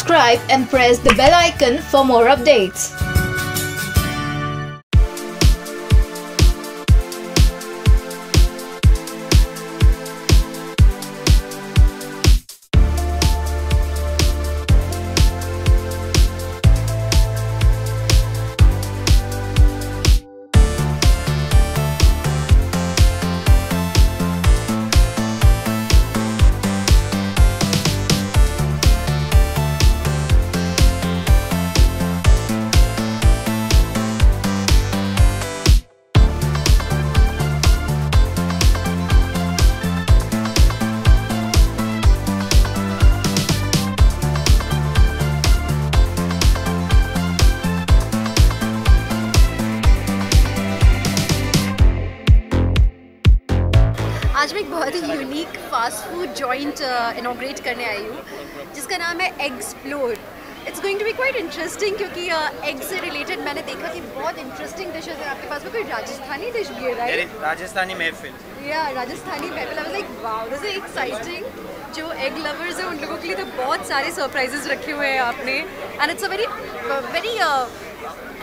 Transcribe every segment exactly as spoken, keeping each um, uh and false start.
subscribe and press the bell icon for more updates. आज मैं एक बहुत ही unique fast food joint inaugurate करने आई हूँ जिसका नाम है Eggsplore. It's going to be quite interesting क्योंकि एग से रिलेटेड मैंने देखा कि बहुत इंटरेस्टिंग डिशेज है आपके पास में. कोई राजस्थानी डिश भी है राइट? राजस्थानी महफिल या राजस्थानी महफिल like wow this is exciting. जो एग लवर्स हैं उन लोगों के लिए तो बहुत सारे सरप्राइजेज रखे हुए हैं आपने. And it's a very very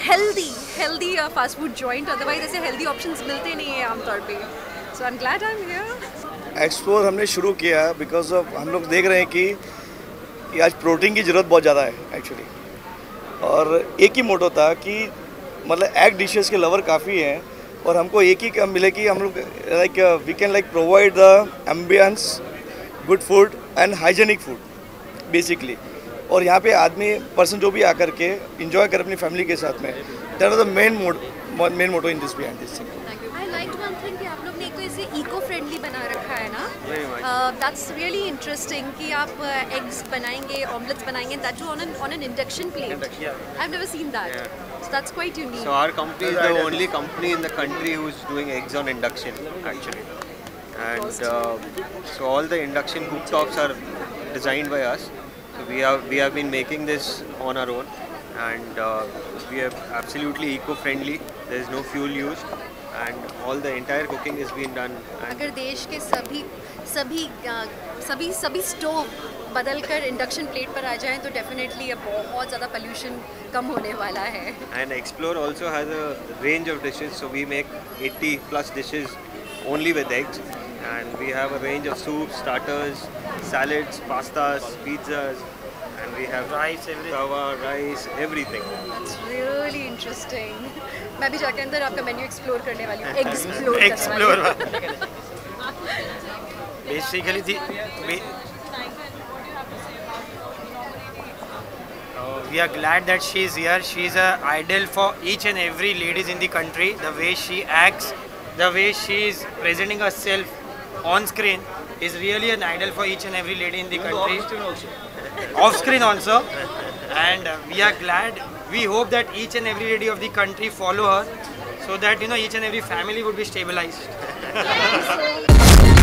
healthy healthy fast food joint, otherwise ऐसे हेल्दी ऑप्शंस मिलते नहीं हैं आमतौर पे. So I'm glad I'm here. Explore हमने शुरू किया because of हम लोग देख रहे हैं कि आज प्रोटीन की ज़रूरत बहुत ज़्यादा है एक्चुअली. और एक ही मोटो था कि मतलब एग डिशेस के लवर काफ़ी हैं और हमको एक ही कम मिले कि हम लोग like we can like provide the ambience, good food and hygienic food basically. और यहाँ पे आदमी पर्सन जो भी आकर के इंजॉय कर अपनी फैमिली के साथ में. That was the main motto main motto in this behind this thing. आप लोग ने एक तो इसे इको फ्रेंडली बना रखा है ना, दैट्स रियली इंटरेस्टिंग कि आप एग्स बनाएंगे, ऑमलेट्स बनाएंगे, that too on on an induction plate. I have never seen that, so that's quite unique. So our company is the only company in the country who is doing eggs on induction actually. And so all the induction cooktops are designed by us. So we have we have been making this on our own and we are absolutely eco friendly. There is no fuel used and all the entire cooking is being done. अगर देश के सभी सभी सभी सभी stove बदलकर induction plate पर आ जाएं तो डेफिनेटली अब बहुत ज़्यादा pollution कम होने वाला है. And Explore also has a range of dishes, so we make eighty plus dishes only with eggs, and we have a range of soups, starters, salads, pastas, pizzas, and we have rice, everything. Tawa, rice, everything. That's really interesting. मैं भी जाके अंदर आपका menu explore करने वाली हूँ. Explore explore basically थी we are glad that she is here. She is a idol for each and every ladies in the country. The way she acts, the way she is presenting herself on screen is really an idol for each and every lady in the country. Off screen also. And we are glad, we hope that each and every lady of the country follow her so that you know each and every family would be stabilized.